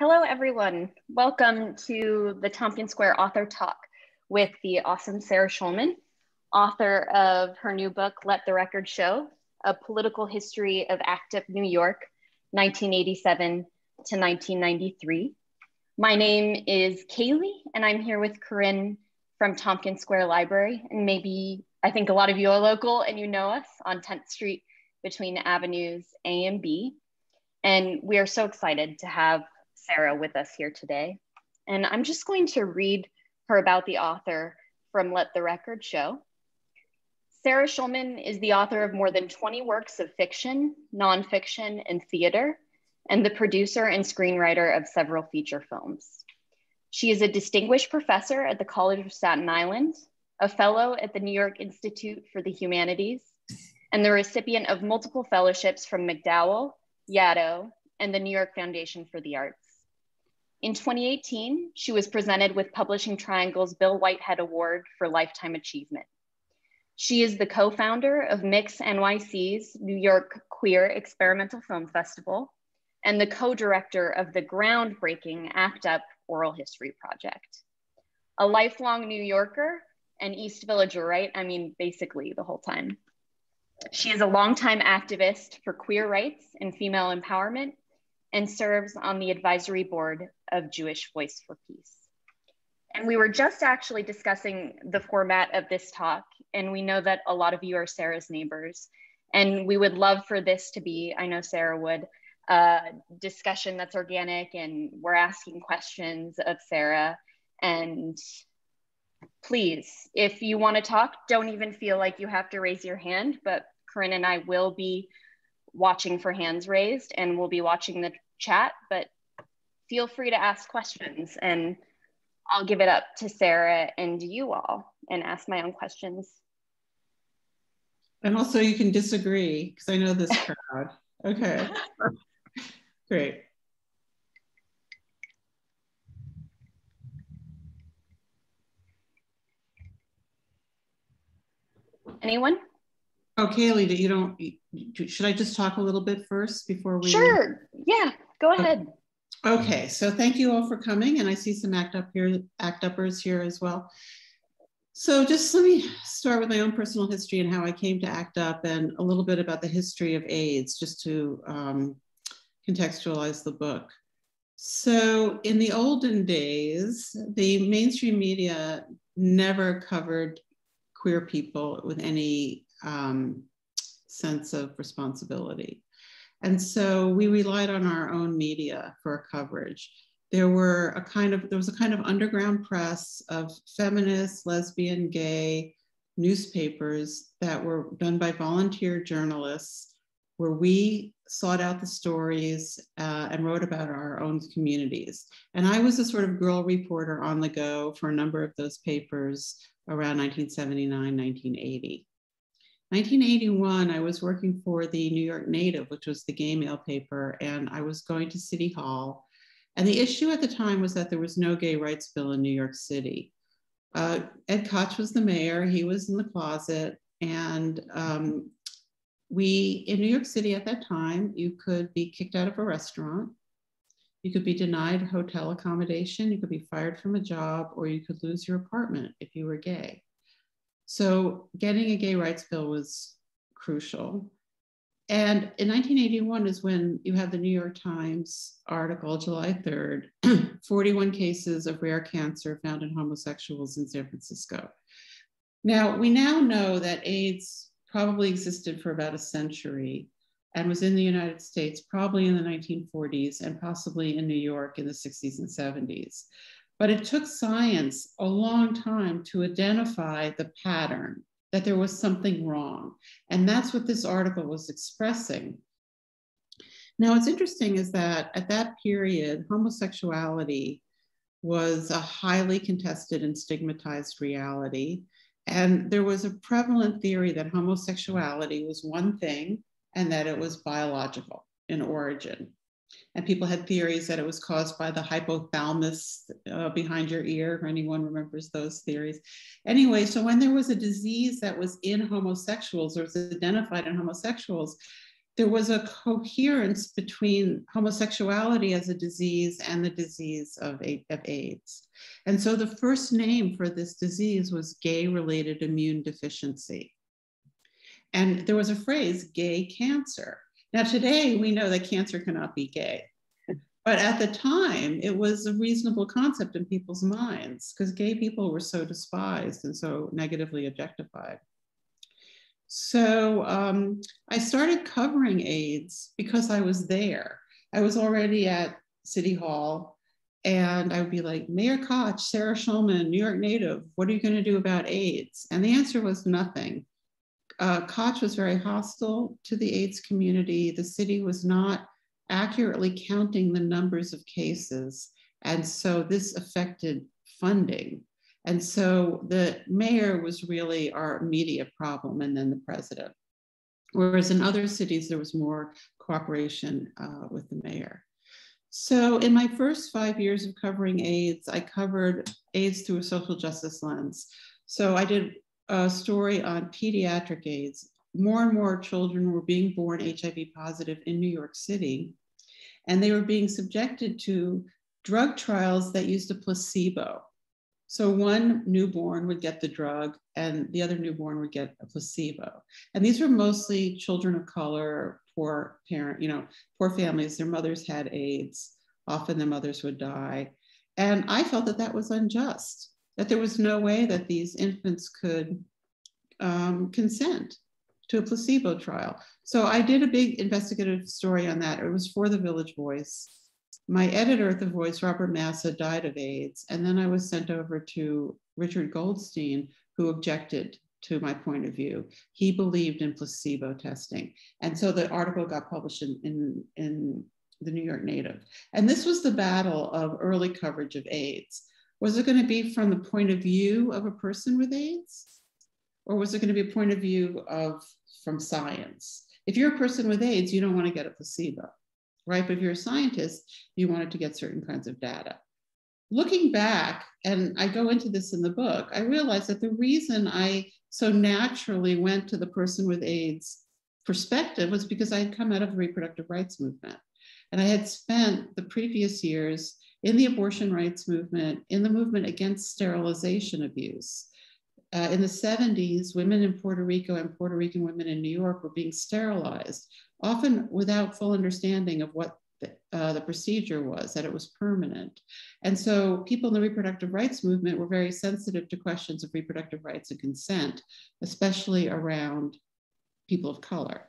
Hello, everyone. Welcome to the Tompkins Square Author Talk with the awesome Sarah Schulman, author of her new book, Let the Record Show, A Political History of ACT UP New York, 1987 to 1993. My name is Kaylee, and I'm here with Corinne from Tompkins Square Library. And maybe, I think a lot of you are local and you know us on 10th Street between Avenues A and B. And we are so excited to have Sarah with us here today. And I'm just going to read her about the author from Let the Record Show. Sarah Schulman is the author of more than 20 works of fiction, nonfiction, and theater, and the producer and screenwriter of several feature films. She is a distinguished professor at the College of Staten Island, a fellow at the New York Institute for the Humanities, and the recipient of multiple fellowships from MacDowell, Yaddo, and the New York Foundation for the Arts. In 2018, she was presented with Publishing Triangle's Bill Whitehead Award for Lifetime Achievement. She is the co-founder of MIX NYC's New York Queer Experimental Film Festival and the co-director of the groundbreaking ACT UP Oral History Project. A lifelong New Yorker and East Villager, right? I mean, basically the whole time. She is a longtime activist for queer rights and female empowerment and serves on the advisory board of Jewish Voice for Peace. And we were just actually discussing the format of this talk, and we know that a lot of you are Sarah's neighbors, and we would love for this to be, I know Sarah would, a discussion that's organic, and we're asking questions of Sarah. And please, if you want to talk, don't even feel like you have to raise your hand, but Corinne and I will be watching for hands raised, and we'll be watching the chat, but feel free to ask questions, and I'll give it up to Sarah and you all and ask my own questions. And also you can disagree, because I know this crowd. Okay, great. Anyone? Oh, Kaylee, you don't, should I just talk a little bit first before we? Sure, yeah, go ahead. Okay, so thank you all for coming, and I see some ACT UPers here as well. So just let me start with my own personal history and how I came to ACT UP and a little bit about the history of AIDS, just to contextualize the book. So in the olden days, the mainstream media never covered queer people with any sense of responsibility. And so we relied on our own media for coverage. There was a kind of underground press of feminist, lesbian, gay newspapers that were done by volunteer journalists, where we sought out the stories and wrote about our own communities. And I was a sort of girl reporter on the go for a number of those papers around 1979, 1980. 1981, I was working for the New York Native, which was the gay male paper, and I was going to City Hall. And the issue at the time was that there was no gay rights bill in New York City. Ed Koch was the mayor, he was in the closet, and in New York City at that time, you could be kicked out of a restaurant, you could be denied hotel accommodation, you could be fired from a job, or you could lose your apartment if you were gay. So getting a gay rights bill was crucial. And in 1981 is when you have the New York Times article, July 3rd, 41 cases of rare cancer found in homosexuals in San Francisco. Now, we now know that AIDS probably existed for about a century and was in the United States, probably in the 1940s and possibly in New York in the 60s and 70s. But it took science a long time to identify the pattern, that there was something wrong. And that's what this article was expressing. Now, what's interesting is that at that period, homosexuality was a highly contested and stigmatized reality. And there was a prevalent theory that homosexuality was one thing and that it was biological in origin. And people had theories that it was caused by the hypothalamus behind your ear, if anyone remembers those theories. Anyway, so when there was a disease that was in homosexuals or was identified in homosexuals, there was a coherence between homosexuality as a disease and the disease of AIDS. And so the first name for this disease was gay-related immune deficiency. And there was a phrase, gay cancer. Now today we know that cancer cannot be gay, but at the time it was a reasonable concept in people's minds because gay people were so despised and so negatively objectified. So I started covering AIDS because I was there. I was already at City Hall and I would be like, Mayor Koch, Sarah Schulman, New York Native, what are you gonna do about AIDS? And the answer was nothing. Koch was very hostile to the AIDS community. The city was not accurately counting the numbers of cases. And so this affected funding. And so the mayor was really our immediate problem, and then the president. Whereas in other cities, there was more cooperation with the mayor. So in my first 5 years of covering AIDS, I covered AIDS through a social justice lens. So I did a story on pediatric AIDS. More and more children were being born HIV positive in New York City, and they were being subjected to drug trials that used a placebo. So one newborn would get the drug and the other newborn would get a placebo. And these were mostly children of color, poor parent, poor families. Their mothers had AIDS. Often their mothers would die. And I felt that that was unjust, that there was no way that these infants could consent to a placebo trial. So I did a big investigative story on that. It was for the Village Voice. My editor at The Voice, Robert Massa, died of AIDS. And then I was sent over to Richard Goldstein, who objected to my point of view. He believed in placebo testing. And so the article got published in the New York Native. And this was the battle of early coverage of AIDS. Was it going to be from the point of view of a person with AIDS? Or was it going to be a point of view from science? If you're a person with AIDS, you don't want to get a placebo. Right? But if you're a scientist, you wanted to get certain kinds of data. Looking back, and I go into this in the book, I realized that the reason I so naturally went to the person with AIDS perspective was because I had come out of the reproductive rights movement. And I had spent the previous years in the abortion rights movement, in the movement against sterilization abuse. In the 70s, women in Puerto Rico and Puerto Rican women in New York were being sterilized, often without full understanding of what the procedure was, that it was permanent. And so people in the reproductive rights movement were very sensitive to questions of reproductive rights and consent, especially around people of color.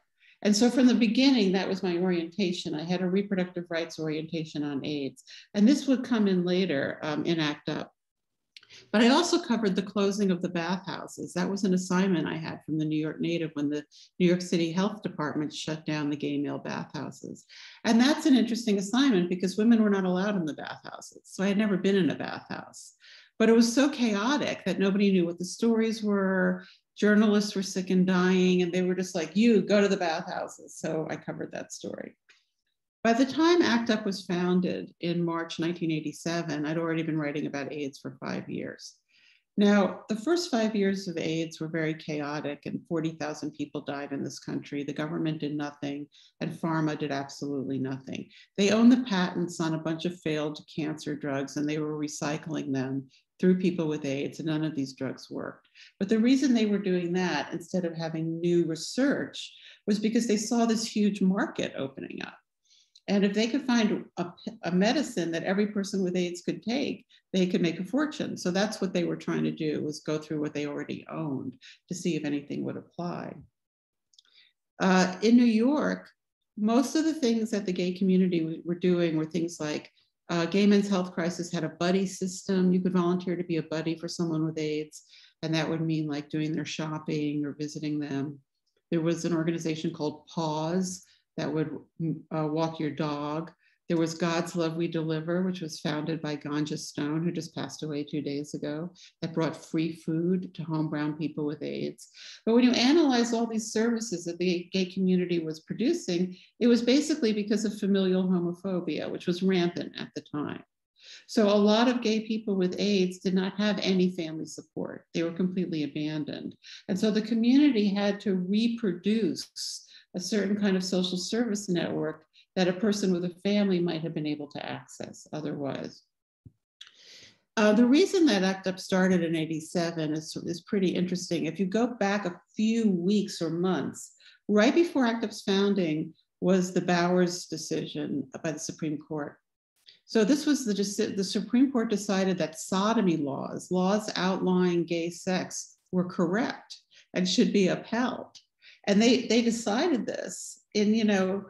And so from the beginning, that was my orientation. I had a reproductive rights orientation on AIDS. And this would come in later in ACT UP. But I also covered the closing of the bathhouses. That was an assignment I had from the New York Native when the New York City Health Department shut down the gay male bathhouses. And that's an interesting assignment because women were not allowed in the bathhouses. So I had never been in a bathhouse. But it was so chaotic that nobody knew what the stories were. Journalists were sick and dying, and they were just like, you go to the bathhouses. So I covered that story. By the time ACT UP was founded in March 1987, I'd already been writing about AIDS for 5 years. Now, the first 5 years of AIDS were very chaotic, and 40,000 people died in this country. The government did nothing, and pharma did absolutely nothing. They owned the patents on a bunch of failed cancer drugs, and they were recycling them through people with AIDS, and none of these drugs worked. But the reason they were doing that instead of having new research was because they saw this huge market opening up. And if they could find a medicine that every person with AIDS could take, they could make a fortune. So that's what they were trying to do, was go through what they already owned to see if anything would apply. In New York, most of the things that the gay community were doing were things like Gay Men's Health Crisis had a buddy system. You could volunteer to be a buddy for someone with AIDS. And that would mean like doing their shopping or visiting them. There was an organization called PAWS that would walk your dog. There was God's Love We Deliver, which was founded by Ganiard Stone, who just passed away 2 days ago, that brought free food to homebound people with AIDS. But when you analyze all these services that the gay community was producing, it was basically because of familial homophobia, which was rampant at the time. So a lot of gay people with AIDS did not have any family support. They were completely abandoned. And so the community had to reproduce a certain kind of social service network that a person with a family might have been able to access otherwise. The reason that ACT UP started in '87 is pretty interesting. If you go back a few weeks or months, right before ACT UP's founding was the Bowers decision by the Supreme Court. So this was the Supreme Court decided that sodomy laws, laws outlawing gay sex, were correct and should be upheld. And they decided this in, you know,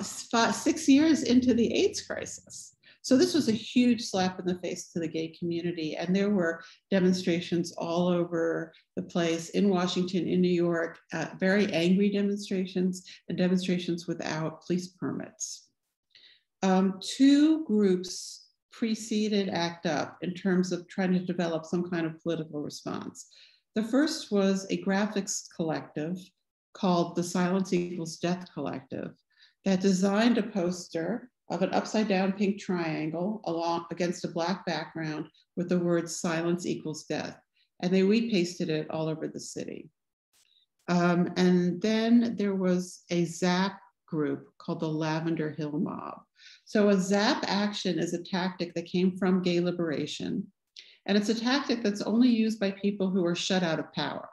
6 years into the AIDS crisis. So this was a huge slap in the face to the gay community. And there were demonstrations all over the place, in Washington, in New York, very angry demonstrations and demonstrations without police permits. Two groups preceded ACT UP in terms of trying to develop some kind of political response. The first was a graphics collective called the Silence Equals Death Collective that designed a poster of an upside down pink triangle along against a black background with the words silence equals death. And they repasted it all over the city. And then there was a ZAP group called the Lavender Hill Mob. So a ZAP action is a tactic that came from gay liberation. And it's a tactic that's only used by people who are shut out of power,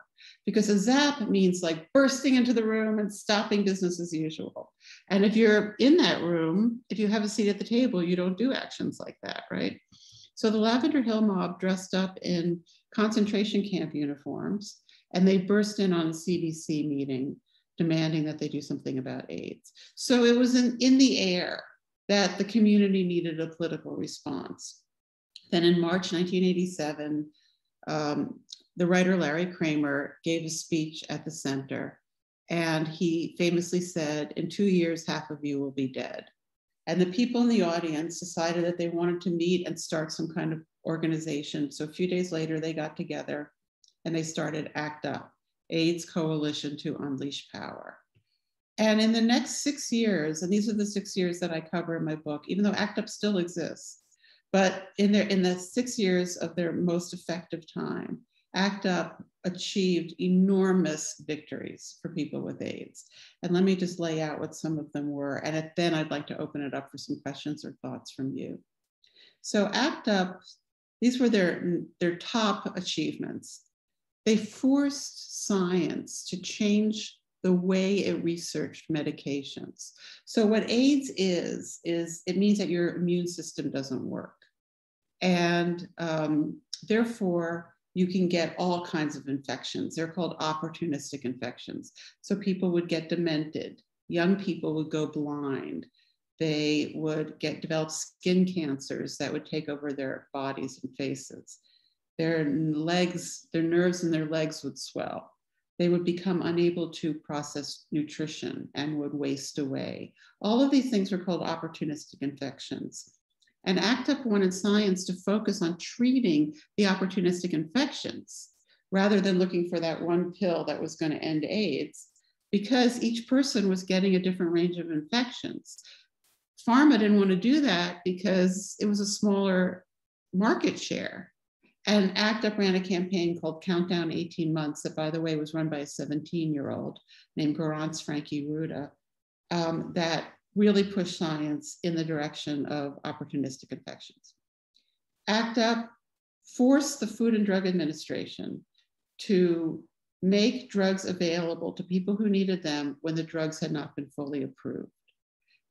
because a zap means like bursting into the room and stopping business as usual. And if you're in that room, if you have a seat at the table, you don't do actions like that, right? So the Lavender Hill Mob dressed up in concentration camp uniforms, and they burst in on a CDC meeting demanding that they do something about AIDS. So it was in the air that the community needed a political response. Then in March 1987, the writer Larry Kramer gave a speech at the center, and he famously said, in 2 years, half of you will be dead. And the people in the audience decided that they wanted to meet and start some kind of organization. So a few days later, they got together and they started ACT UP, AIDS Coalition to Unleash Power. And in the next 6 years, and these are the 6 years that I cover in my book, even though ACT UP still exists, but in the 6 years of their most effective time, ACT UP achieved enormous victories for people with AIDS. And let me just lay out what some of them were. And then I'd like to open it up for some questions or thoughts from you. So ACT UP, these were their top achievements. They forced science to change the way it researched medications. So what AIDS is it means that your immune system doesn't work. And therefore, you can get all kinds of infections. They're called opportunistic infections. So people would get demented. Young people would go blind. They would develop skin cancers that would take over their bodies and faces. Their nerves in their legs would swell. They would become unable to process nutrition and would waste away. All of these things were called opportunistic infections. And ACT UP wanted science to focus on treating the opportunistic infections rather than looking for that one pill that was going to end AIDS, because each person was getting a different range of infections. Pharma didn't want to do that because it was a smaller market share. And ACT UP ran a campaign called Countdown 18 Months that, by the way, was run by a 17-year-old named Garance Frankie Ruda, that really pushed science in the direction of opportunistic infections. ACT UP forced the Food and Drug Administration to make drugs available to people who needed them when the drugs had not been fully approved.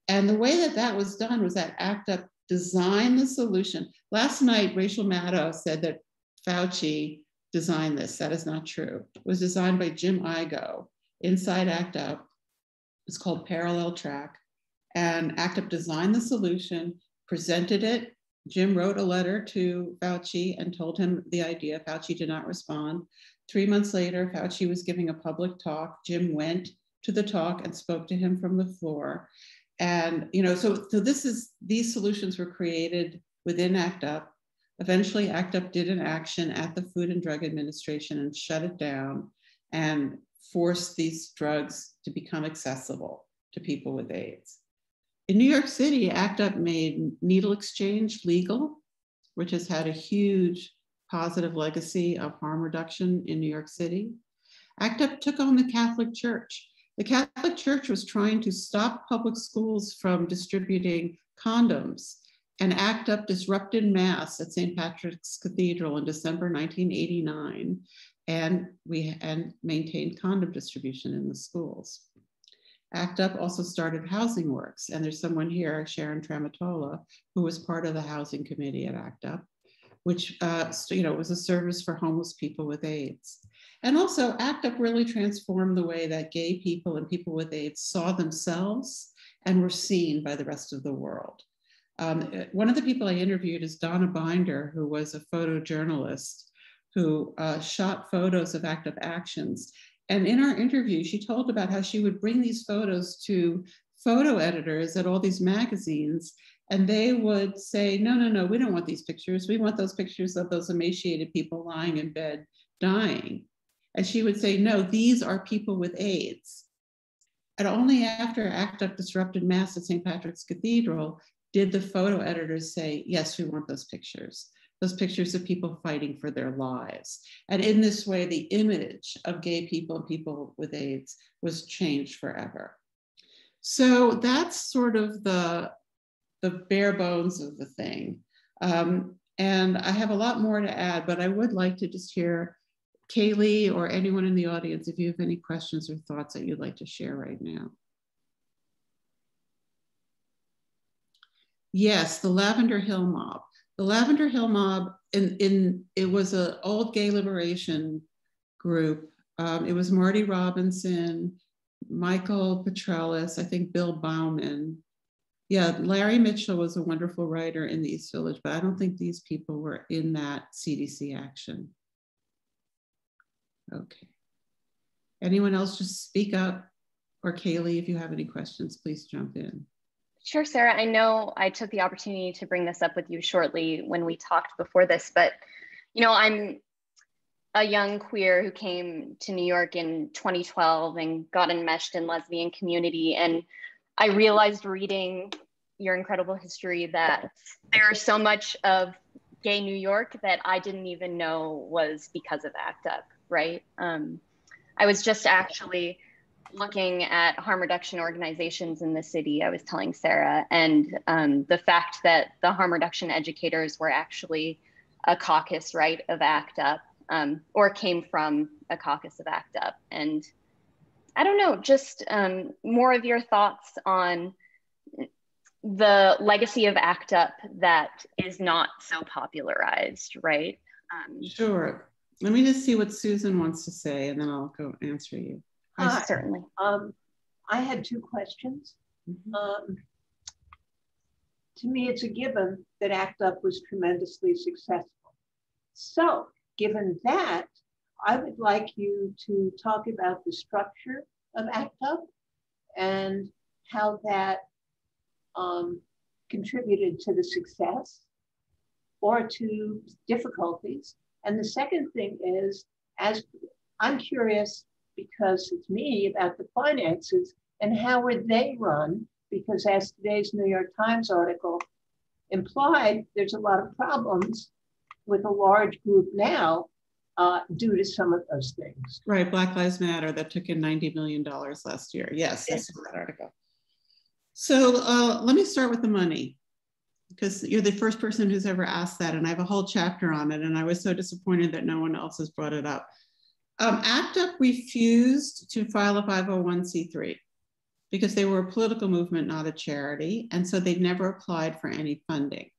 And the way that that was done was that ACT UP designed the solution. Last night, Rachel Maddow said that Fauci designed this. That is not true. It was designed by Jim Igoe inside ACT UP. It's called Parallel Track. And ACT UP designed the solution, presented it. Jim wrote a letter to Fauci and told him the idea. Fauci did not respond. 3 months later, Fauci was giving a public talk. Jim went to the talk and spoke to him from the floor. And, you know, so these solutions were created within ACT UP. Eventually, ACT UP did an action at the Food and Drug Administration and shut it down and forced these drugs to become accessible to people with AIDS. In New York City, ACT UP made needle exchange legal, which has had a huge positive legacy of harm reduction in New York City. ACT UP took on the Catholic Church. The Catholic Church was trying to stop public schools from distributing condoms, and ACT UP disrupted mass at St. Patrick's Cathedral in December 1989, and maintained condom distribution in the schools. ACT UP also started housing works, and there's someone here, Sharon Trematola, who was part of the housing committee at ACT UP, which was a service for homeless people with AIDS. And also ACT UP really transformed the way that gay people and people with AIDS saw themselves and were seen by the rest of the world. One of the people I interviewed is Donna Binder, who was a photojournalist who shot photos of ACT UP actions. And in our interview, she told about how she would bring these photos to photo editors at all these magazines, and they would say, no, no, no, we don't want these pictures. We want those pictures of those emaciated people lying in bed, dying. And she would say, no, these are people with AIDS. And only after ACT UP disrupted mass at St. Patrick's Cathedral did the photo editors say, yes, we want those pictures of people fighting for their lives. And in this way, the image of gay people and people with AIDS was changed forever. So that's sort of the bare bones of the thing. And I have a lot more to add, but I would like to just hear Kaylee or anyone in the audience, if you have any questions or thoughts that you'd like to share right now. Yes, the Lavender Hill Mob. The Lavender Hill Mob, it was an old gay liberation group. It was Marty Robinson, Michael Petrellis, I think Bill Bauman. Yeah, Larry Mitchell was a wonderful writer in the East Village, but I don't think these people were in that CDC action. Okay. Anyone else just speak up, or Kaylee, if you have any questions, please jump in. Sure, Sarah. I know I took the opportunity to bring this up with you shortly when we talked before this, but you know, I'm a young queer who came to New York in 2012 and got enmeshed in lesbian community. And I realized reading your incredible history that there's so much of gay New York that I didn't even know was because of ACT UP, right? I was just actually looking at harm reduction organizations in the city, I was telling Sarah, and the fact that the harm reduction educators were actually a caucus, right, of ACT UP, or came from a caucus of ACT UP. And I don't know, just more of your thoughts on the legacy of ACT UP that is not so popularized, right? Sure. Let me just see what Susan wants to say, and then I'll go answer you. Certainly. I had two questions. Mm-hmm. To me, it's a given that ACT UP was tremendously successful. So given that, I would like you to talk about the structure of ACT UP and how that contributed to the success or to difficulties. And the second thing is, as I'm curious, because it's me, about the finances and how were they run? Because as today's New York Times article implied, there's a lot of problems with a large group now due to some of those things. Right, Black Lives Matter, that took in $90 million last year. Yes, that's that article. So let me start with the money, because you're the first person who's ever asked that, and I have a whole chapter on it, and I was so disappointed that no one else has brought it up. ACT UP refused to file a 501c3 because they were a political movement, not a charity. And so they never applied for any funding.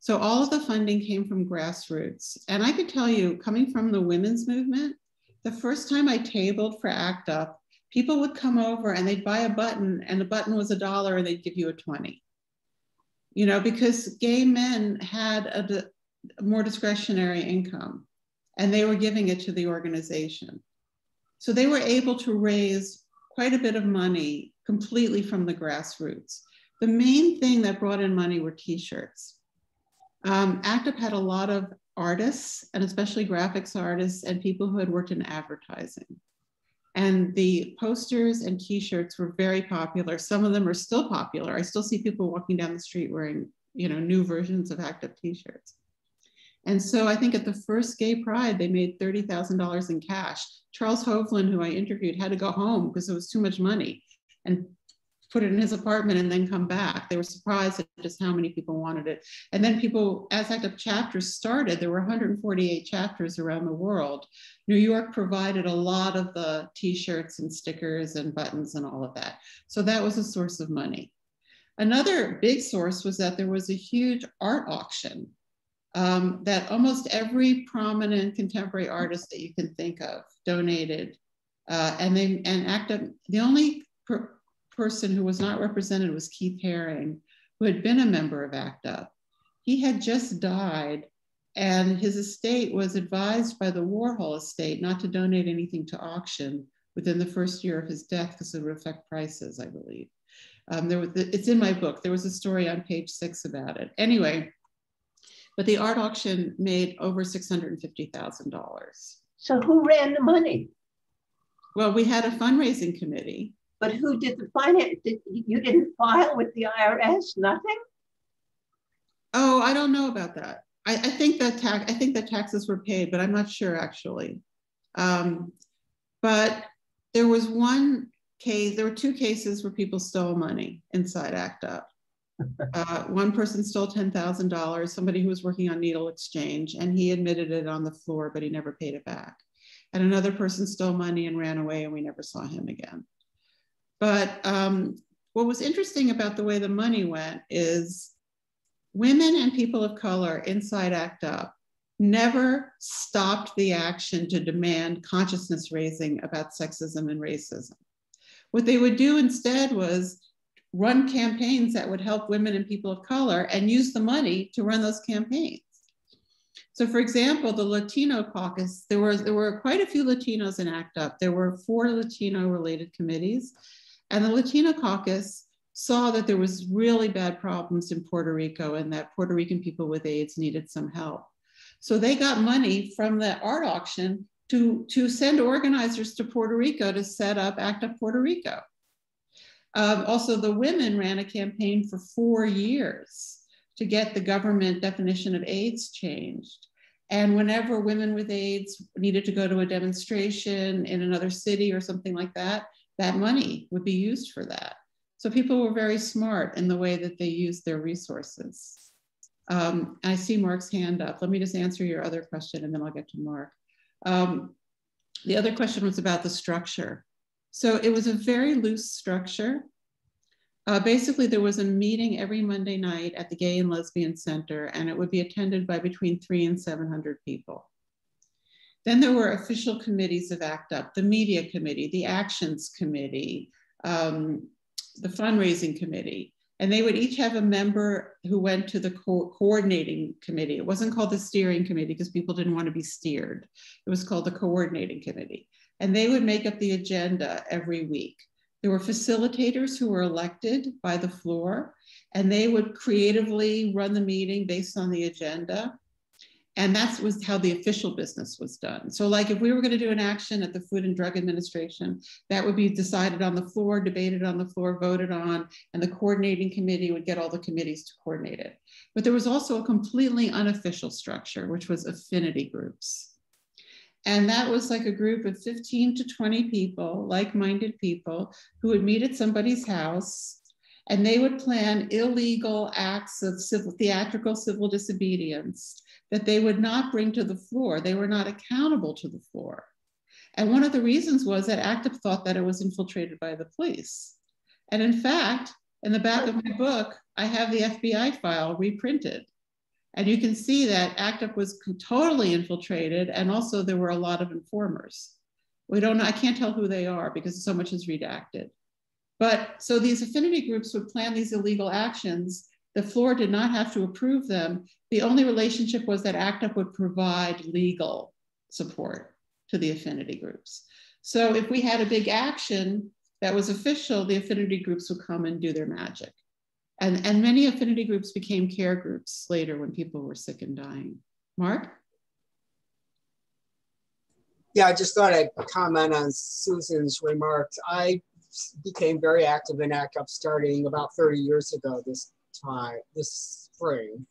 So all of the funding came from grassroots. And I could tell you, coming from the women's movement, the first time I tabled for ACT UP, people would come over and they'd buy a button, and the button was $1 and they'd give you a 20. You know, because gay men had a more discretionary income, and they were giving it to the organization. So they were able to raise quite a bit of money completely from the grassroots. The main thing that brought in money were t-shirts. ACT UP had a lot of artists, and especially graphics artists and people who had worked in advertising. And the posters and t-shirts were very popular. Some of them are still popular. I still see people walking down the street wearing, you know, new versions of ACT UP t-shirts. And so I think at the first Gay Pride, they made $30,000 in cash. Charles Hovland, who I interviewed, had to go home because it was too much money and put it in his apartment and then come back. They were surprised at just how many people wanted it. And then people, as ACT UP chapters started, there were 148 chapters around the world. New York provided a lot of the t-shirts and stickers and buttons and all of that. So that was a source of money. Another big source was that there was a huge art auction that almost every prominent contemporary artist that you can think of donated. And ACT UP, the only person who was not represented was Keith Haring, who had been a member of ACT UP. He had just died, and his estate was advised by the Warhol estate not to donate anything to auction within the first year of his death because it would affect prices, I believe. It's in my book. There was a story on page 6 about it. Anyway, but the art auction made over $650,000. So who ran the money? Well, we had a fundraising committee. But who did the finance? You didn't file with the IRS, nothing? Oh, I don't know about that. I think that taxes were paid, but I'm not sure actually. But there was one case, there were two cases where people stole money inside ACT UP. One person stole $10,000, somebody who was working on needle exchange, and he admitted it on the floor, but he never paid it back. And another person stole money and ran away, and we never saw him again. But what was interesting about the way the money went is women and people of color inside ACT UP never stopped the action to demand consciousness raising about sexism and racism. What they would do instead was run campaigns that would help women and people of color and use the money to run those campaigns. So for example, the Latino caucus, there were quite a few Latinos in ACT UP. There were 4 Latino related committees, and the Latino caucus saw that there was really bad problems in Puerto Rico and that Puerto Rican people with AIDS needed some help. So they got money from the art auction to send organizers to Puerto Rico to set up ACT UP Puerto Rico. Also, the women ran a campaign for 4 years to get the government definition of AIDS changed. And whenever women with AIDS needed to go to a demonstration in another city or something like that, that money would be used for that. So people were very smart in the way that they used their resources. I see Mark's hand up. Let me just answer your other question and then I'll get to Mark. The other question was about the structure. So it was a very loose structure. Basically, there was a meeting every Monday night at the Gay and Lesbian Center, and it would be attended by between 300 and 700 people. Then there were official committees of ACT UP, the media committee, the actions committee, the fundraising committee, and they would each have a member who went to the coordinating committee. It wasn't called the steering committee because people didn't want to be steered. It was called the coordinating committee. And they would make up the agenda every week. There were facilitators who were elected by the floor, and they would creatively run the meeting based on the agenda. And that was how the official business was done. So like if we were going to do an action at the Food and Drug Administration, that would be decided on the floor, debated on the floor, voted on, and the coordinating committee would get all the committees to coordinate it. But there was also a completely unofficial structure, which was affinity groups. And that was like a group of 15 to 20 people, like-minded people, who would meet at somebody's house, and they would plan illegal acts of theatrical civil disobedience that they would not bring to the floor. They were not accountable to the floor. And one of the reasons was that ACT UP thought that it was infiltrated by the police. And in fact, in the back of my book, I have the FBI file reprinted. And you can see that ACT UP was totally infiltrated, and also there were a lot of informers. We don't know, I can't tell who they are because so much is redacted. But so these affinity groups would plan these illegal actions. The floor did not have to approve them. The only relationship was that ACT UP would provide legal support to the affinity groups. So if we had a big action that was official, the affinity groups would come and do their magic. And many affinity groups became care groups later when people were sick and dying. Mark? Yeah, I just thought I'd comment on Susan's remarks. I became very active in ACT UP starting about 30 years ago this spring.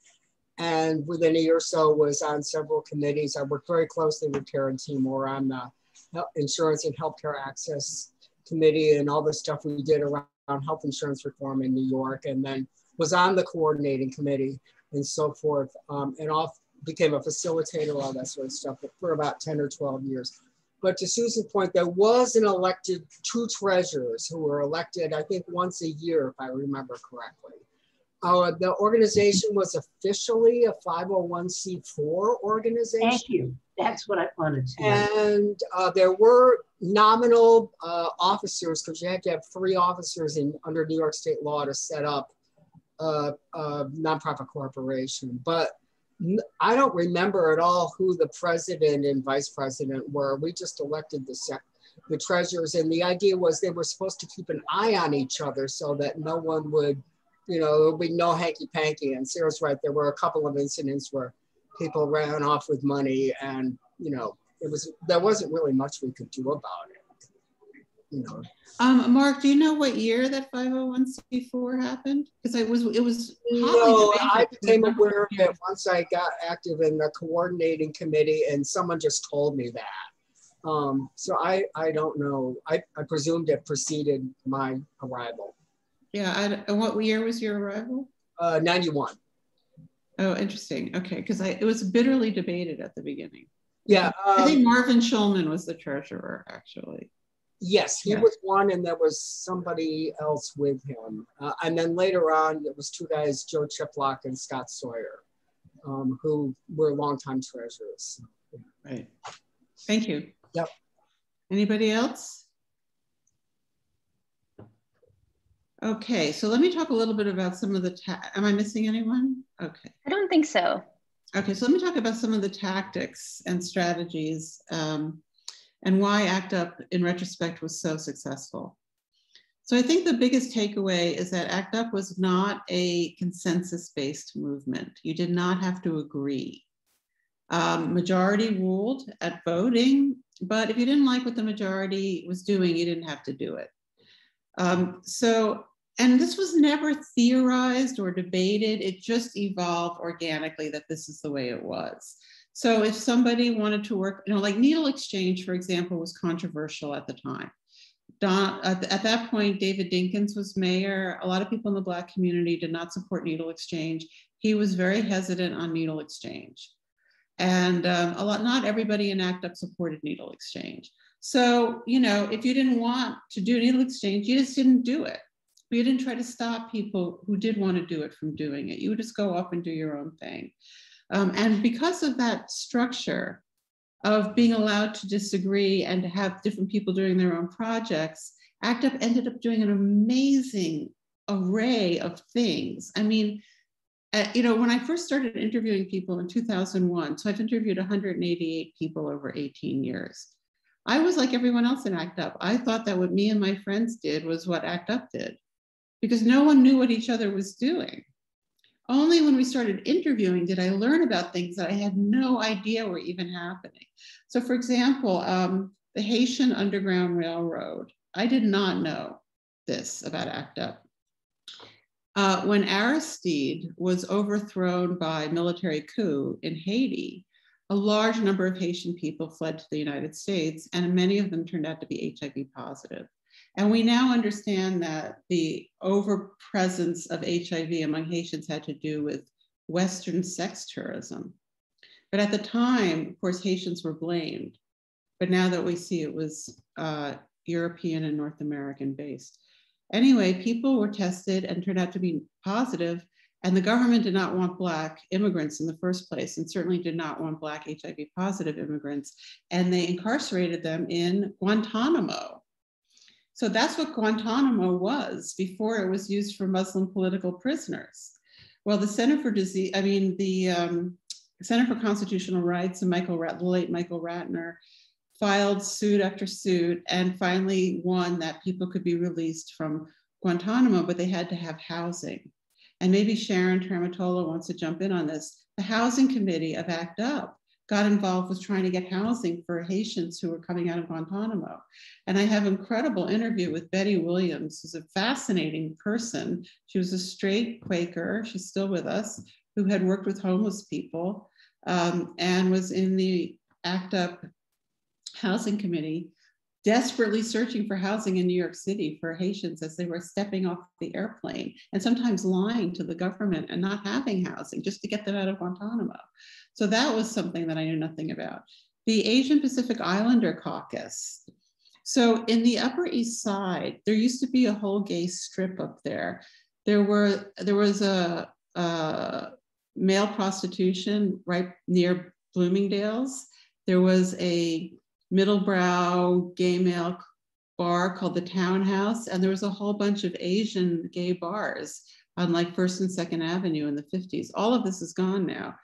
And within a year or so was on several committees. I worked very closely with Karen Timor on the Insurance and Healthcare Access Committee and all the stuff we did around health insurance reform in New York, and then was on the coordinating committee and so forth, and off became a facilitator, all that sort of stuff for about 10 or 12 years. But to Susan's point, there was an elected two treasurers who were elected, I think once a year, if I remember correctly. The organization was officially a 501c4 organization. Thank you. That's what I wanted to know. And there were nominal officers, because you had to have three officers in, under New York state law to set up a nonprofit corporation. But I don't remember at all who the president and vice president were. We just elected the treasurers. And the idea was they were supposed to keep an eye on each other so that no one would, you know, there would be no hanky-panky. And Sarah's right, there were a couple of incidents where people ran off with money, and, you know, there wasn't really much we could do about it, you know. Mark, do you know what year that 501c4 happened? Because it was no, I became aware of it once I got active in the coordinating committee, and someone just told me that. So I don't know. I presumed it preceded my arrival. Yeah, and what year was your arrival? 91. Oh, interesting. Okay, because it was bitterly debated at the beginning. Yeah. I think Marvin Schulman was the treasurer, actually. Yes, he was one, and there was somebody else with him. And then later on, it was two guys, Joe Chiplock and Scott Sawyer, who were longtime treasurers. Right. Thank you. Yep. Anybody else? Okay, so let me talk a little bit about some of the, am I missing anyone? Okay. I don't think so. Okay, so let me talk about some of the tactics and strategies and why ACT UP in retrospect was so successful. So I think the biggest takeaway is that ACT UP was not a consensus-based movement. You did not have to agree. Majority ruled at voting, but if you didn't like what the majority was doing, you didn't have to do it. And this was never theorized or debated. It just evolved organically that this is the way it was. So if somebody wanted to work, you know, like needle exchange, for example, was controversial at the time. At that point, David Dinkins was mayor. A lot of people in the Black community did not support needle exchange. He was very hesitant on needle exchange. And not everybody in ACT UP supported needle exchange. So, you know, if you didn't want to do needle exchange, you just didn't do it. But you didn't try to stop people who did want to do it from doing it. You would just go up and do your own thing. And because of that structure of being allowed to disagree and to have different people doing their own projects, ACT UP ended up doing an amazing array of things. I mean, you know, when I first started interviewing people in 2001, so I've interviewed 188 people over 18 years. I was like everyone else in ACT UP. I thought that what me and my friends did was what ACT UP did, because no one knew what each other was doing. Only when we started interviewing did I learn about things that I had no idea were even happening. So for example, the Haitian Underground Railroad. I did not know this about ACT UP. When Aristide was overthrown by military coup in Haiti, a large number of Haitian people fled to the United States, and many of them turned out to be HIV positive. And we now understand that the overpresence of HIV among Haitians had to do with Western sex tourism. But at the time, of course, Haitians were blamed. But now that we see it was European and North American based. Anyway, people were tested and turned out to be positive. And the government did not want Black immigrants in the first place, and certainly did not want Black HIV positive immigrants. And they incarcerated them in Guantanamo. So that's what Guantanamo was before it was used for Muslim political prisoners. Well, the Center for Constitutional Rights and the late Michael Ratner filed suit after suit and finally won that people could be released from Guantanamo, but they had to have housing. And maybe Sharon Trematola wants to jump in on this. The housing committee of ACT UP got involved with trying to get housing for Haitians who were coming out of Guantanamo. And I have an incredible interview with Betty Williams, who's a fascinating person. She was a straight Quaker, she's still with us, who had worked with homeless people and was in the ACT UP housing committee, desperately searching for housing in New York City for Haitians as they were stepping off the airplane, and sometimes lying to the government and not having housing just to get them out of Guantanamo. So that was something that I knew nothing about. The Asian Pacific Islander Caucus. So in the Upper East Side, there used to be a whole gay strip up there. There was a male prostitution right near Bloomingdale's. There was a middlebrow gay male bar called the Townhouse, and there was a whole bunch of Asian gay bars on like First and Second Avenue in the 50s. All of this is gone now.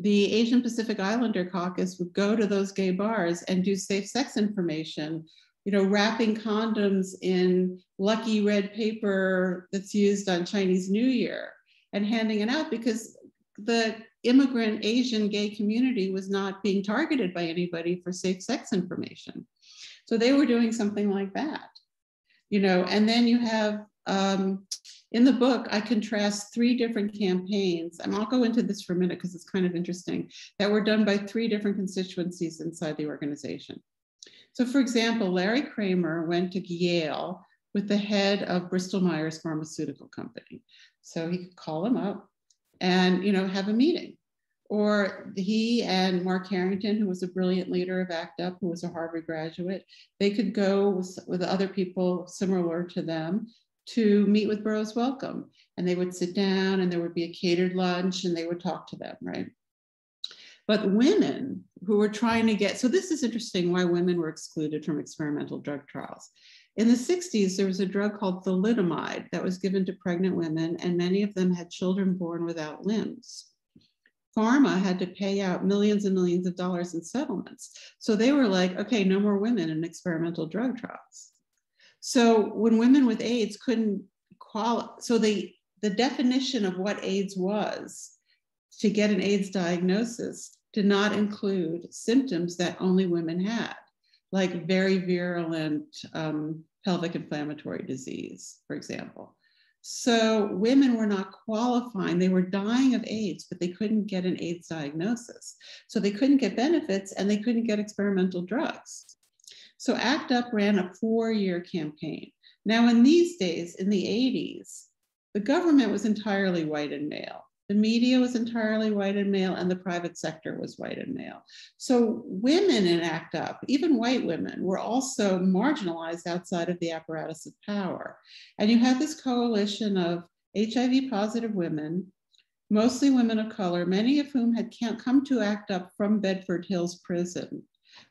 The Asian Pacific Islander Caucus would go to those gay bars and do safe sex information, you know, wrapping condoms in lucky red paper that's used on Chinese New Year and handing it out, because the immigrant Asian gay community was not being targeted by anybody for safe sex information. So they were doing something like that, you know. And then you have, in the book, I contrast three different campaigns, and I'll go into this for a minute because it's kind of interesting, that were done by three different constituencies inside the organization. So for example, Larry Kramer went to Yale with the head of Bristol Myers Pharmaceutical Company. So he could call him up and, you know, have a meeting. Or he and Mark Harrington, who was a brilliant leader of ACT UP, who was a Harvard graduate, they could go with other people similar to them to meet with Burroughs Wellcome. And they would sit down and there would be a catered lunch and they would talk to them, right? But women who were trying to get, so this is interesting why women were excluded from experimental drug trials. In the 60s, there was a drug called thalidomide that was given to pregnant women, and many of them had children born without limbs. Pharma had to pay out millions and millions of dollars in settlements. So they were like, okay, no more women in experimental drug trials. So when women with AIDS couldn't qualify, so the definition of what AIDS was to get an AIDS diagnosis did not include symptoms that only women had, like very virulent pelvic inflammatory disease, for example. So women were not qualifying. They were dying of AIDS, but they couldn't get an AIDS diagnosis. So they couldn't get benefits and they couldn't get experimental drugs. So ACT UP ran a 4-year campaign. Now in these days, in the 80s, the government was entirely white and male. The media was entirely white and male, and the private sector was white and male. So women in ACT UP, even white women, were also marginalized outside of the apparatus of power. And you had this coalition of HIV positive women, mostly women of color, many of whom had come to ACT UP from Bedford Hills Prison,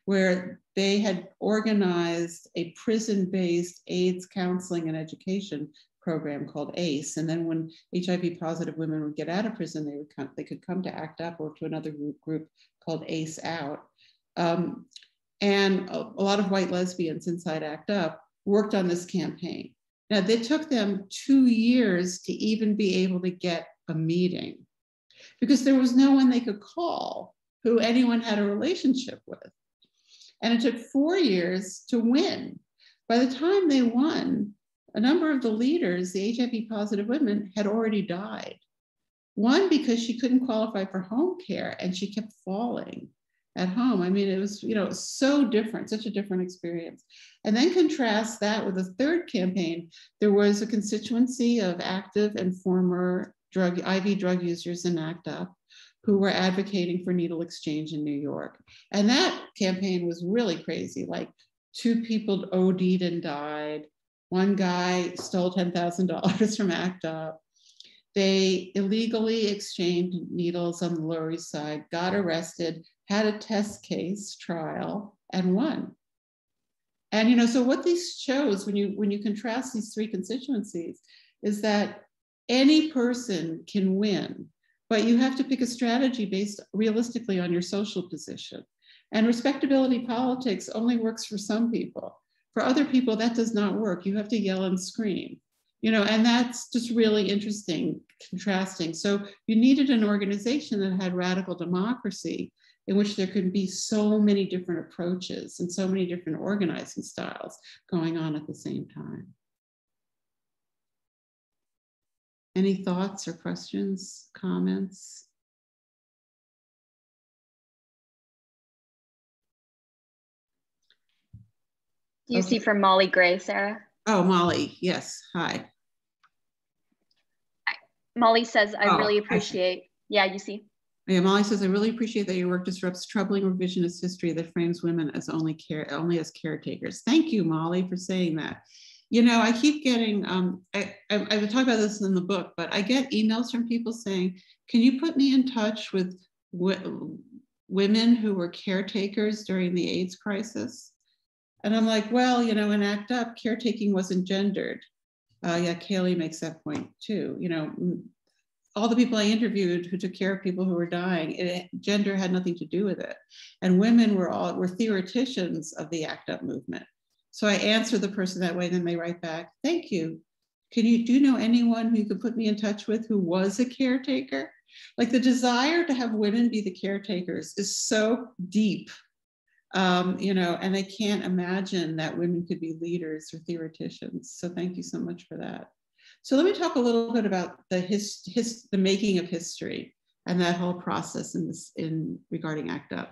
where they had organized a prison-based AIDS counseling and education program called ACE. And then when HIV positive women would get out of prison, they could come to ACT UP or to another group called ACE Out. And a lot of white lesbians inside ACT UP worked on this campaign. Now, they took them 2 years to even be able to get a meeting, because there was no one they could call who anyone had a relationship with. And it took 4 years to win. By the time they won, a number of the leaders, the HIV positive women, had already died. One, because she couldn't qualify for home care and she kept falling at home. I mean, it was, you know, so different, such a different experience. And then contrast that with the third campaign. There was a constituency of active and former IV drug users in ACT UP who were advocating for needle exchange in New York. And that campaign was really crazy. Like 2 people OD'd and died. One guy stole $10,000 from ACT UP. They illegally exchanged needles on the Lower East Side, got arrested, had a test case trial, and won. And you know, so what this shows when you contrast these three constituencies is that any person can win, but you have to pick a strategy based realistically on your social position. And respectability politics only works for some people. For other people, that does not work. You have to yell and scream, you know, and that's just really interesting, contrasting. So you needed an organization that had radical democracy, in which there could be so many different approaches and so many different organizing styles going on at the same time. Any thoughts or questions, comments? Do you see from Molly Gray, Sarah? Oh, Molly, yes, hi. Molly says, I really appreciate, you see. Yeah, Molly says, I really appreciate that your work disrupts troubling revisionist history that frames women as only as caretakers. Thank you, Molly, for saying that. You know, I keep getting, I would talk about this in the book, but I get emails from people saying, can you put me in touch with women who were caretakers during the AIDS crisis? And I'm like, well, you know, in ACT UP, caretaking wasn't gendered. Yeah, Kaylee makes that point too. You know, all the people I interviewed who took care of people who were dying, gender had nothing to do with it. And women were theoreticians of the ACT UP movement. So I answer the person that way, then they write back, thank you. Do you know anyone who you could put me in touch with who was a caretaker? Like, the desire to have women be the caretakers is so deep. You know, and I can't imagine that women could be leaders or theoreticians. So thank you so much for that. So let me talk a little bit about the making of history and that whole process regarding ACT UP.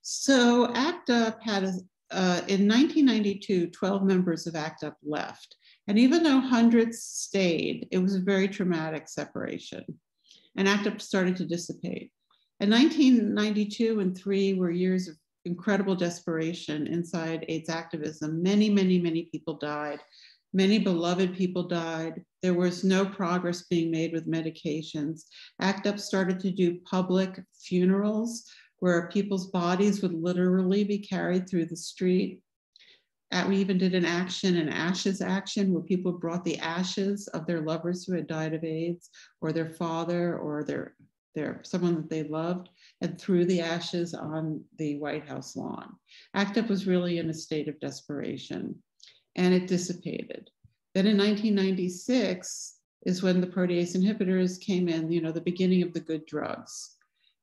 So ACT UP had, in 1992, 12 members of ACT UP left. And even though hundreds stayed, it was a very traumatic separation. And ACT UP started to dissipate. In 1992 and 3 were years of incredible desperation inside AIDS activism. Many, many, many people died. Many beloved people died. There was no progress being made with medications. ACT UP started to do public funerals where people's bodies would literally be carried through the street. We even did an action, an ashes action, where people brought the ashes of their lovers who had died of AIDS, or their father, or their someone that they loved, and threw the ashes on the White House lawn. ACT UP was really in a state of desperation, and it dissipated. Then in 1996 is when the protease inhibitors came in, you know, the beginning of the good drugs.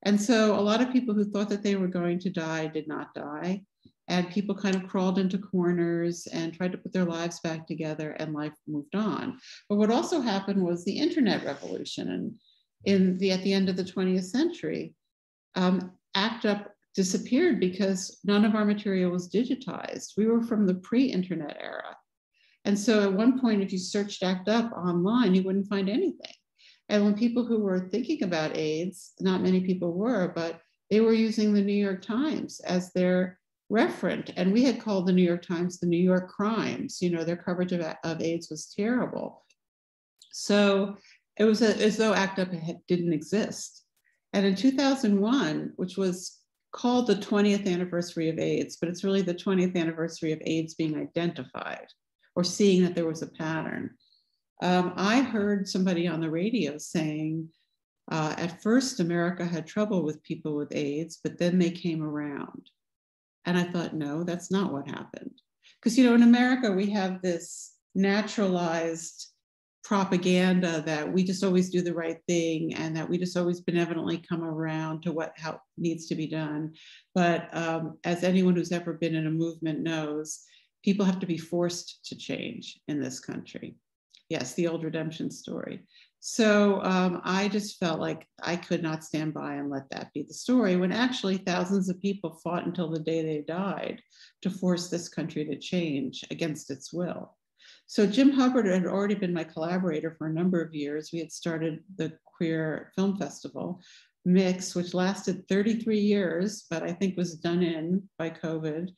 And so a lot of people who thought that they were going to die did not die. And people kind of crawled into corners and tried to put their lives back together, and life moved on. But what also happened was the internet revolution. And at the end of the 20th century, ACT UP disappeared because none of our material was digitized. We were from the pre-internet era. And so at one point, if you searched ACT UP online, you wouldn't find anything. And when people who were thinking about AIDS, not many people were, but they were using the New York Times as their referent. And we had called the New York Times the New York Crimes. You know, their coverage of AIDS was terrible. So it was as though ACT UP didn't exist. And in 2001, which was called the 20th anniversary of AIDS, but it's really the 20th anniversary of AIDS being identified, or seeing that there was a pattern. I heard somebody on the radio saying, at first America had trouble with people with AIDS, but then they came around. And I thought, no, that's not what happened. Because, you know, in America, we have this naturalized propaganda that we just always do the right thing, and that we just always benevolently come around to how needs to be done. But as anyone who's ever been in a movement knows, people have to be forced to change in this country. Yes, the old redemption story. So I just felt like I could not stand by and let that be the story, when actually thousands of people fought until the day they died to force this country to change against its will. So Jim Hubbard had already been my collaborator for a number of years. We had started the Queer Film Festival, MIX, which lasted 33 years, but I think was done in by COVID.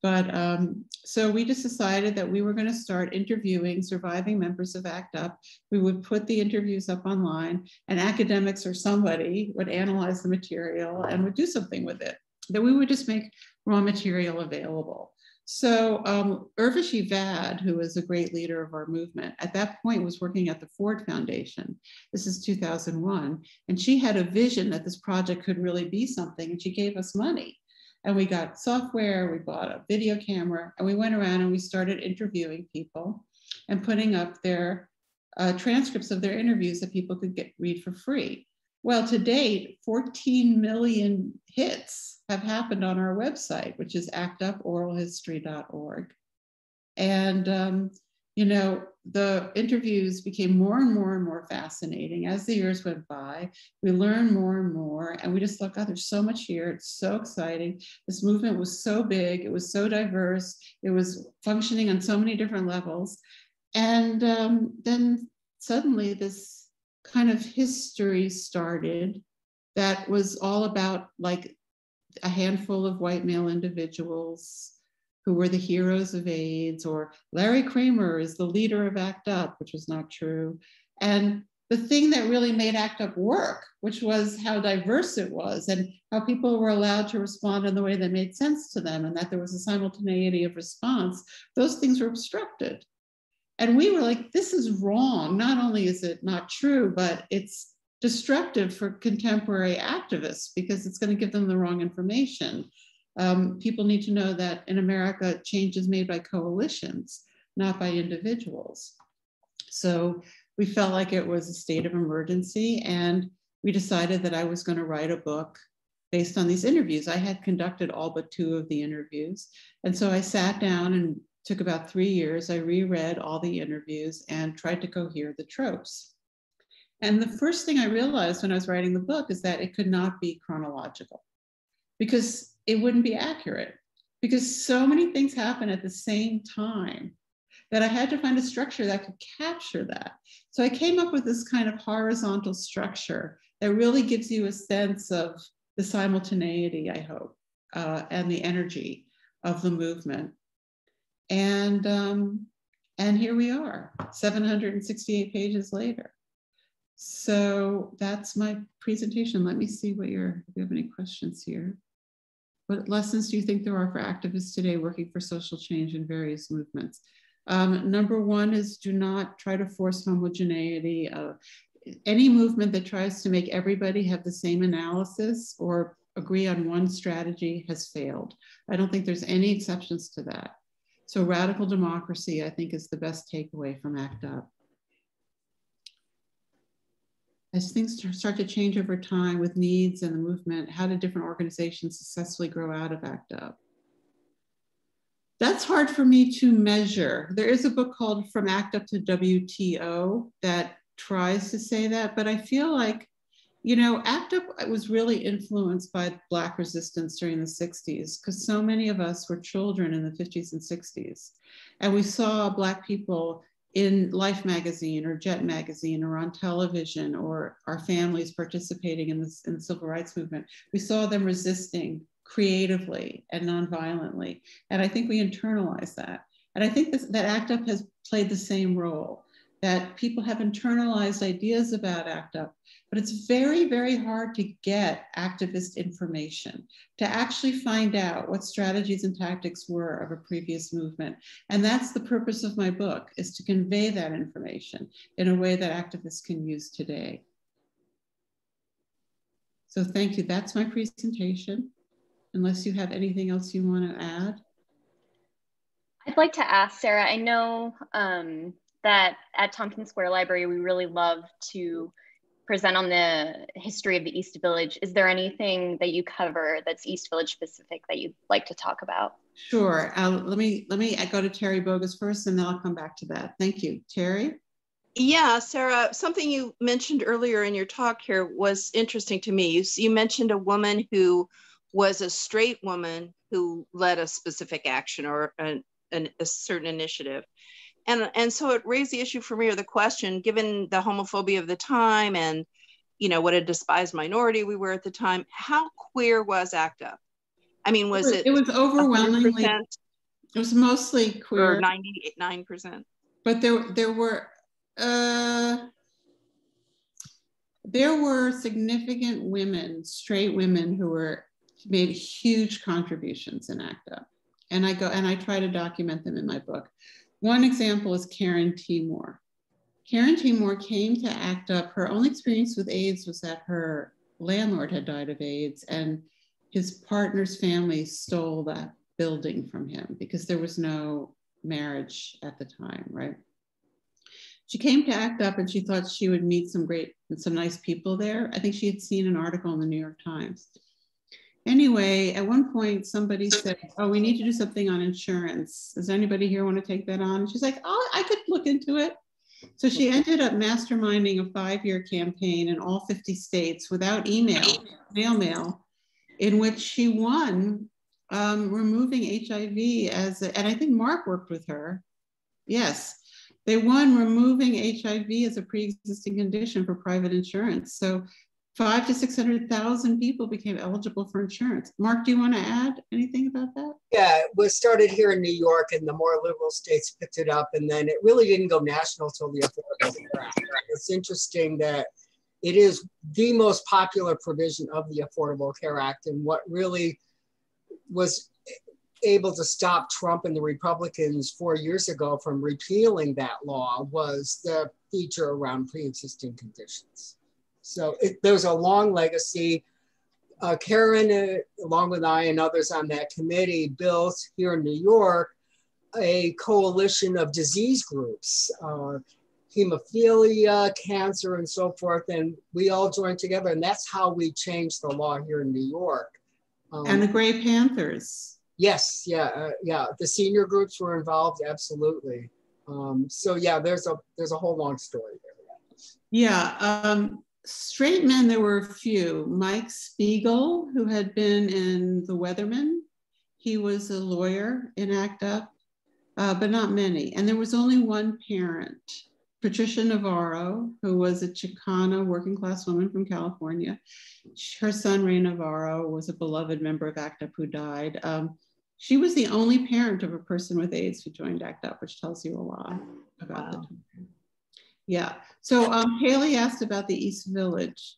But so we just decided that we were going to start interviewing surviving members of ACT UP. We would put the interviews up online, and academics or somebody would analyze the material and would do something with it. That we would just make raw material available. So Urvashi Vad, who is a great leader of our movement, at that point was working at the Ford Foundation. This is 2001. And she had a vision that this project could really be something, and she gave us money. And we got software, we bought a video camera, and we went around and we started interviewing people and putting up their transcripts of their interviews that people could read for free. Well, to date, 14 million hits have happened on our website, which is actuporalhistory.org. And you know, the interviews became more and more and more fascinating. As the years went by, we learned more and more, and we just thought, God, there's so much here. It's so exciting. This movement was so big. It was so diverse. It was functioning on so many different levels. And then suddenly this kind of history started that was all about like a handful of white male individuals who were the heroes of AIDS, or Larry Kramer is the leader of ACT UP, which was not true. And the thing that really made ACT UP work, which was how diverse it was and how people were allowed to respond in the way that made sense to them, and that there was a simultaneity of response, those things were obstructed. And we were like, this is wrong. Not only is it not true, but it's destructive for contemporary activists because it's going to give them the wrong information. People need to know that in America, change is made by coalitions, not by individuals. So we felt like it was a state of emergency, and we decided that I was going to write a book based on these interviews. I had conducted all but 2 of the interviews. And so I sat down and took about 3 years. I reread all the interviews and tried to cohere the tropes. And the first thing I realized when I was writing the book is that it could not be chronological, because it wouldn't be accurate, because so many things happen at the same time that I had to find a structure that could capture that. So I came up with this kind of horizontal structure that really gives you a sense of the simultaneity, I hope, and the energy of the movement. And here we are, 768 pages later. So that's my presentation. Let me see what if you have any questions here. What lessons do you think there are for activists today working for social change in various movements? #1 is do not try to force homogeneity. Any movement that tries to make everybody have the same analysis or agree on one strategy has failed. I don't think there's any exceptions to that. So radical democracy, I think, is the best takeaway from ACT UP. As things start to change over time with needs and the movement, how did different organizations successfully grow out of ACT UP? That's hard for me to measure. There is a book called From ACT UP to WTO that tries to say that, but I feel like, you know, ACT UP was really influenced by Black resistance during the 60s, because so many of us were children in the 50s and 60s. And we saw Black people in Life magazine or Jet magazine or on television, or our families participating in the civil rights movement. We saw them resisting creatively and nonviolently. And I think we internalized that. And I think that ACT UP has played the same role, that people have internalized ideas about ACT UP, but it's very, very hard to get activist information, to actually find out what strategies and tactics were of a previous movement. And that's the purpose of my book, is to convey that information in a way that activists can use today. So thank you, that's my presentation. Unless you have anything else you want to add. I'd like to ask Sarah, I know that at Tompkins Square Library, we really love to present on the history of the East Village. Is there anything that you cover that's East Village specific that you'd like to talk about? Sure. Let me go to Terry Bogus first, and then I'll come back to that. Thank you. Terry? Yeah, Sarah, something you mentioned earlier in your talk here was interesting to me. You mentioned a woman who was a straight woman who led a specific action or a certain initiative. And so it raised the issue for me, or the question, given the homophobia of the time and, you know, what a despised minority we were at the time, how queer was ACT UP? I mean, was it? It was overwhelmingly, it was mostly queer. Or 99%. But there were significant women, straight women, who made huge contributions in ACT UP. And I try to document them in my book. One example is Karen Timor. Karen Timor came to ACT UP. Her only experience with AIDS was that her landlord had died of AIDS, and his partner's family stole that building from him because there was no marriage at the time, right? She came to ACT UP and she thought she would meet some nice people there. I think she had seen an article in the New York Times. Anyway, at one point, somebody said, oh, we need to do something on insurance. Does anybody here want to take that on? And she's like, oh, I could look into it. So she ended up masterminding a 5-year campaign in all 50 states without mail, in which she won removing HIV as, and I think Mark worked with her. Yes, they won removing HIV as a pre-existing condition for private insurance. So 500,000 to 600,000 people became eligible for insurance. Mark, do you want to add anything about that? Yeah, it was started here in New York, and the more liberal states picked it up, and then it really didn't go national till the Affordable Care Act. It's interesting that it is the most popular provision of the Affordable Care Act, and what really was able to stop Trump and the Republicans 4 years ago from repealing that law was the feature around pre-existing conditions. So there's a long legacy. Karen, along with I and others on that committee, built here in New York a coalition of disease groups, hemophilia, cancer, and so forth. And we all joined together, and that's how we changed the law here in New York. And the Grey Panthers. Yes, yeah, the senior groups were involved, absolutely. So yeah, there's a whole long story there. Yeah. Straight men, there were a few. Mike Spiegel, who had been in The Weatherman, he was a lawyer in ACT UP, but not many. And there was only one parent, Patricia Navarro, who was a Chicana working class woman from California. Her son, Ray Navarro, was a beloved member of ACT UP who died. She was the only parent of a person with AIDS who joined ACT UP, which tells you a lot about wow. the Yeah. So Haley asked about the East Village.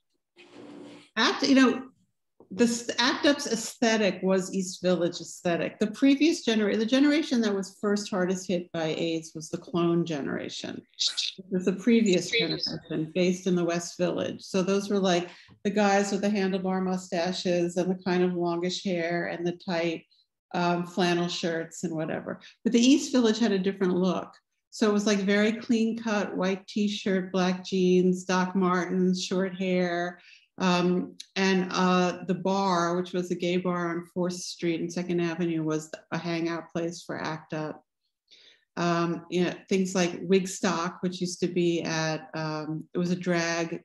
ACT UP's aesthetic was East Village aesthetic. The previous generation, the generation that was first hardest hit by AIDS was the clone generation. It was the previous generation based in the West Village. So those were like the guys with the handlebar mustaches and the kind of longish hair and the tight flannel shirts and whatever. But the East Village had a different look. So it was like very clean cut, white t-shirt, black jeans, Doc Martens, short hair, and the bar, which was a gay bar on 4th Street and 2nd Avenue, was a hangout place for ACT UP. Things like Wigstock, which used to be at, it was a drag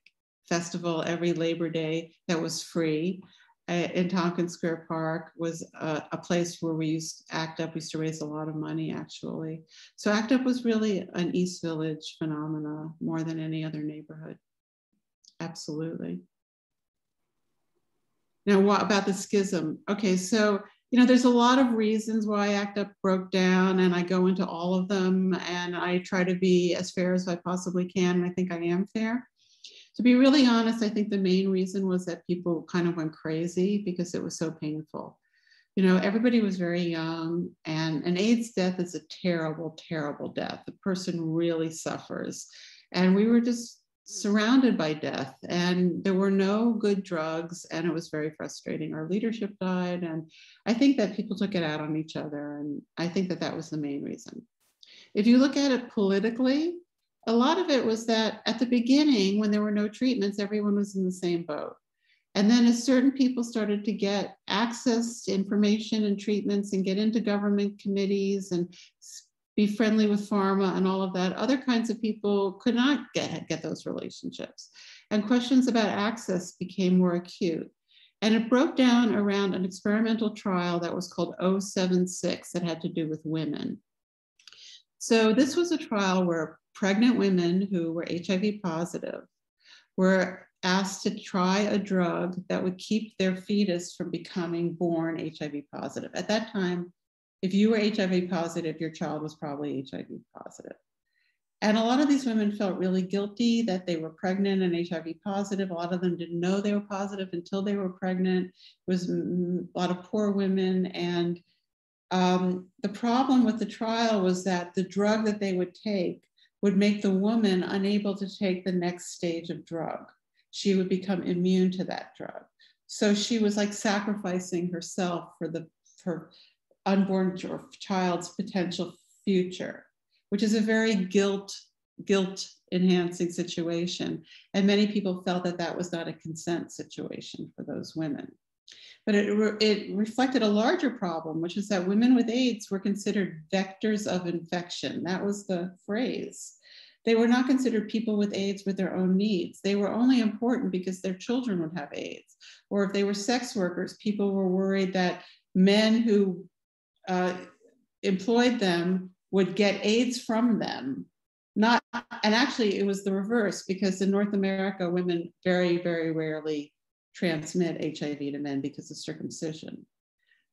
festival every Labor Day that was free. In Tompkins Square Park was a place where we used ACT UP. We used to raise a lot of money, actually. So ACT UP was really an East Village phenomena more than any other neighborhood. Absolutely. Now, what about the schism? Okay, so there's a lot of reasons why ACT UP broke down, and I go into all of them, and I try to be as fair as I possibly can, and I think I am fair. To be really honest, I think the main reason was that people kind of went crazy because it was so painful. Everybody was very young, and an AIDS death is a terrible, terrible death. The person really suffers. And we were just surrounded by death, and there were no good drugs, and it was very frustrating. Our leadership died, and I think that people took it out on each other, and I think that that was the main reason. If you look at it politically, a lot of it was that at the beginning, when there were no treatments, everyone was in the same boat. And then as certain people started to get access to information and treatments and get into government committees and be friendly with pharma and all of that, other kinds of people could not get those relationships. And questions about access became more acute. And it broke down around an experimental trial that was called 076 that had to do with women. So this was a trial where pregnant women who were HIV positive were asked to try a drug that would keep their fetus from becoming born HIV positive. At that time, if you were HIV positive, your child was probably HIV positive. And a lot of these women felt really guilty that they were pregnant and HIV positive. A lot of them didn't know they were positive until they were pregnant. It was a lot of poor women. And the problem with the trial was that the drug that they would take would make the woman unable to take the next stage of drug. She would become immune to that drug. So she was like sacrificing herself for her unborn child's potential future, which is a very guilt-enhancing situation. And many people felt that that was not a consent situation for those women. But it reflected a larger problem, which is that women with AIDS were considered vectors of infection. That was the phrase. They were not considered people with AIDS with their own needs. They were only important because their children would have AIDS. Or if they were sex workers, people were worried that men who employed them would get AIDS from them. Not, and actually it was the reverse, because in North America, women very, very rarely transmit HIV to men because of circumcision.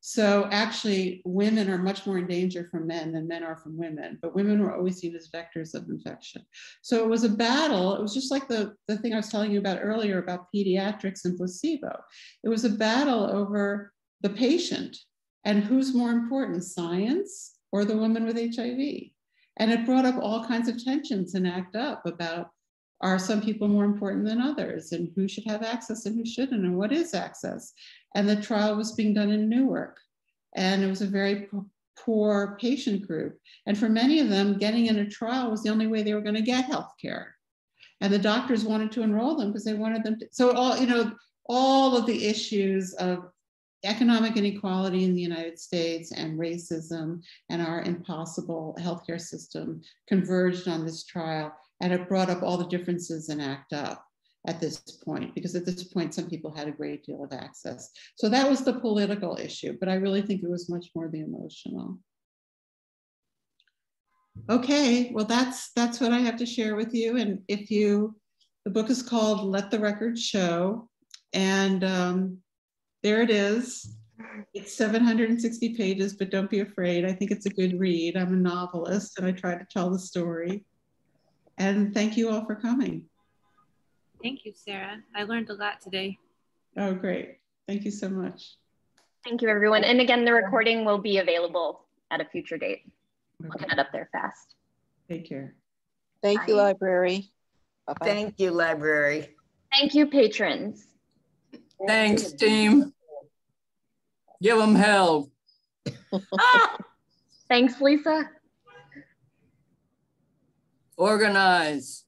So actually women are much more in danger from men than men are from women, but women were always seen as vectors of infection. So it was a battle. It was just like the thing I was telling you about earlier about pediatrics and placebo. It was a battle over the patient and who's more important, science or the woman with HIV. And it brought up all kinds of tensions in ACT UP about, are some people more important than others, and who should have access and who shouldn't, and what is access? And the trial was being done in Newark, and it was a very poor patient group. And for many of them, getting in a trial was the only way they were going to get health care. And the doctors wanted to enroll them because they wanted them to. So all, you know, all of the issues of economic inequality in the United States and racism and our impossible healthcare system converged on this trial. And it brought up all the differences in ACT UP at this point, because at this point, some people had a great deal of access. So that was the political issue, but I really think it was much more the emotional. Okay, well, that's what I have to share with you. And if you, the book is called Let the Record Show, and there it is. It's 760 pages, but don't be afraid. I think it's a good read. I'm a novelist and I try to tell the story. And thank you all for coming. Thank you, Sarah. I learned a lot today. Oh, great. Thank you so much. Thank you, everyone. And again, the recording will be available at a future date. We'll get it up there fast. Take care. Thank you, library. Bye-bye. Thank you, library. Thank you, patrons. Thanks, team. Give them hell. Ah! Thanks, Lisa. Organize.